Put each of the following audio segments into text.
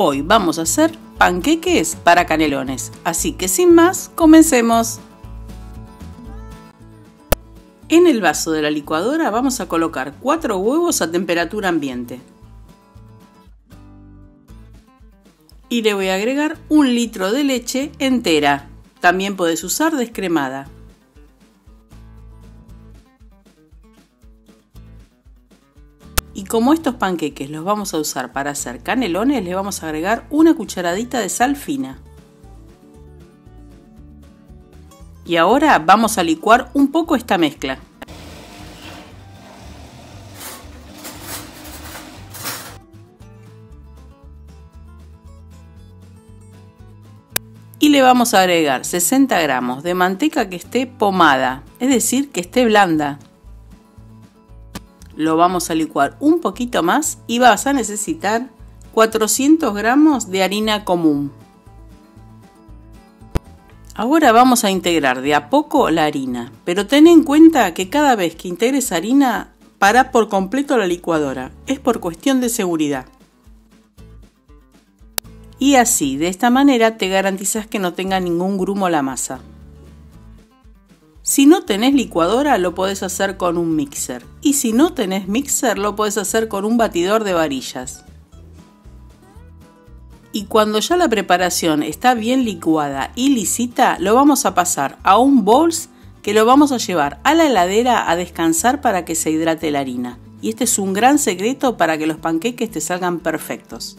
Hoy vamos a hacer panqueques para canelones, así que sin más, comencemos. En el vaso de la licuadora vamos a colocar 4 huevos a temperatura ambiente. Y le voy a agregar 1 litro de leche entera. También podés usar descremada. Y como estos panqueques los vamos a usar para hacer canelones, le vamos a agregar 1 cucharadita de sal fina. Y ahora vamos a licuar un poco esta mezcla. Y le vamos a agregar 60 gramos de manteca que esté pomada, es decir, que esté blanda. Lo vamos a licuar un poquito más y vas a necesitar 400 gramos de harina común. Ahora vamos a integrar de a poco la harina, pero ten en cuenta que cada vez que integres harina, para por completo la licuadora, es por cuestión de seguridad. Y así, de esta manera te garantizas que no tenga ningún grumo la masa. Si no tenés licuadora, lo podés hacer con un mixer, y si no tenés mixer, lo podés hacer con un batidor de varillas. Y cuando ya la preparación está bien licuada y lisita, lo vamos a pasar a un bowl que lo vamos a llevar a la heladera a descansar para que se hidrate la harina. Y este es un gran secreto para que los panqueques te salgan perfectos.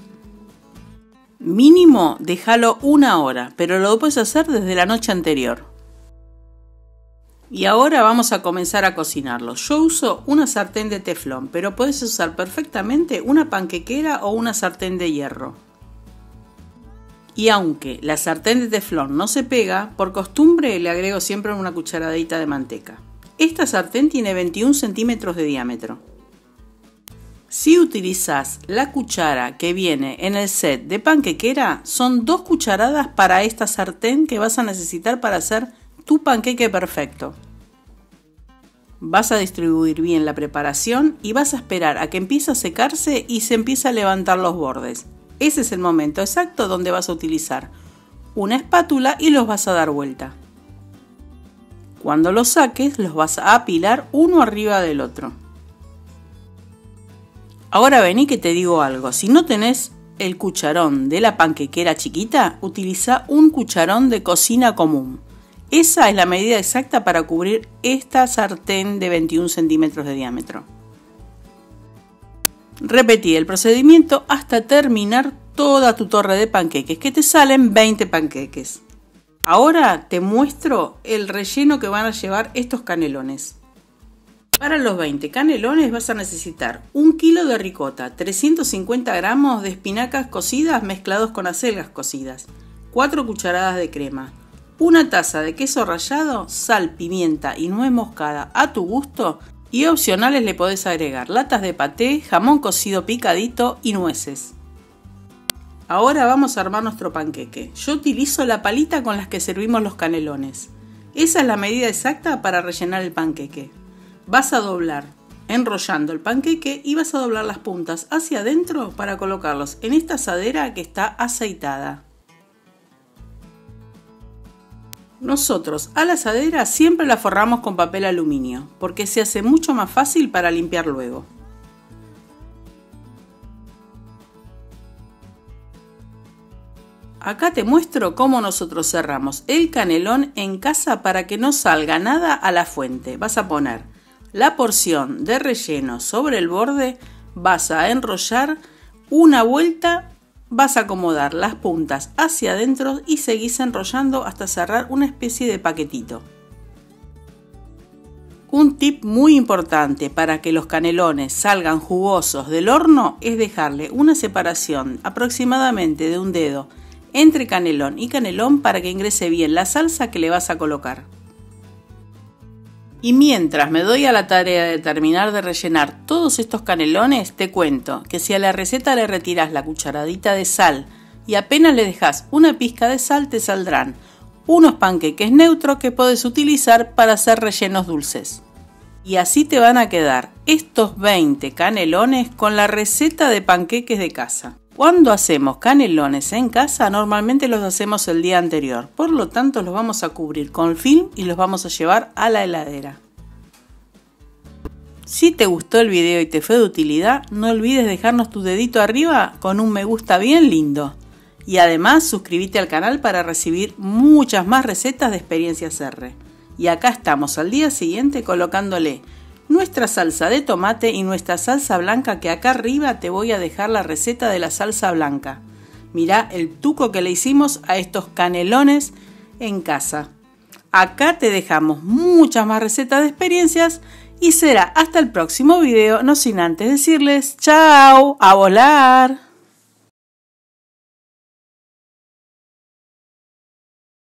Mínimo, déjalo 1 hora, pero lo puedes hacer desde la noche anterior. Y ahora vamos a comenzar a cocinarlo. Yo uso una sartén de teflón, pero puedes usar perfectamente una panquequera o una sartén de hierro. Y aunque la sartén de teflón no se pega, por costumbre le agrego siempre una cucharadita de manteca. Esta sartén tiene 21 centímetros de diámetro. Si utilizas la cuchara que viene en el set de panquequera, son 2 cucharadas para esta sartén que vas a necesitar para hacer tu panqueque perfecto. Vas a distribuir bien la preparación y vas a esperar a que empiece a secarse y se empiece a levantar los bordes. Ese es el momento exacto donde vas a utilizar una espátula y los vas a dar vuelta. Cuando los saques, los vas a apilar uno arriba del otro. Ahora vení que te digo algo. Si no tenés el cucharón de la panquequera chiquita, utiliza un cucharón de cocina común. Esa es la medida exacta para cubrir esta sartén de 21 centímetros de diámetro. Repetí el procedimiento hasta terminar toda tu torre de panqueques, que te salen 20 panqueques. Ahora te muestro el relleno que van a llevar estos canelones. Para los 20 canelones vas a necesitar 1 kilo de ricota, 350 gramos de espinacas cocidas mezclados con acelgas cocidas, 4 cucharadas de crema, 1 taza de queso rallado, sal, pimienta y nuez moscada a tu gusto. Y opcionales le podés agregar latas de paté, jamón cocido picadito y nueces. Ahora vamos a armar nuestro panqueque. Yo utilizo la palita con las que servimos los canelones. Esa es la medida exacta para rellenar el panqueque. Vas a doblar, enrollando el panqueque, y vas a doblar las puntas hacia adentro para colocarlos en esta asadera que está aceitada. Nosotros a la asadera siempre la forramos con papel aluminio, porque se hace mucho más fácil para limpiar luego. Acá te muestro cómo nosotros cerramos el canelón en casa para que no salga nada a la fuente. Vas a poner la porción de relleno sobre el borde, vas a enrollar una vuelta. Vas a acomodar las puntas hacia adentro y seguís enrollando hasta cerrar una especie de paquetito. Un tip muy importante para que los canelones salgan jugosos del horno es dejarle una separación aproximadamente de 1 dedo entre canelón y canelón para que ingrese bien la salsa que le vas a colocar. Y mientras me doy a la tarea de terminar de rellenar todos estos canelones, te cuento que si a la receta le retiras la cucharadita de sal y apenas le dejas una pizca de sal, te saldrán unos panqueques neutros que podés utilizar para hacer rellenos dulces. Y así te van a quedar estos 20 canelones con la receta de panqueques de casa. Cuando hacemos canelones en casa, normalmente los hacemos el día anterior. Por lo tanto, los vamos a cubrir con film y los vamos a llevar a la heladera. Si te gustó el video y te fue de utilidad, no olvides dejarnos tu dedito arriba con un me gusta bien lindo. Y además suscríbete al canal para recibir muchas más recetas de Experiencias R. Y acá estamos al día siguiente colocándole nuestra salsa de tomate y nuestra salsa blanca, que acá arriba te voy a dejar la receta de la salsa blanca. Mirá el tuco que le hicimos a estos canelones en casa. Acá te dejamos muchas más recetas de experiencias y será hasta el próximo video, no sin antes decirles chao, a volar.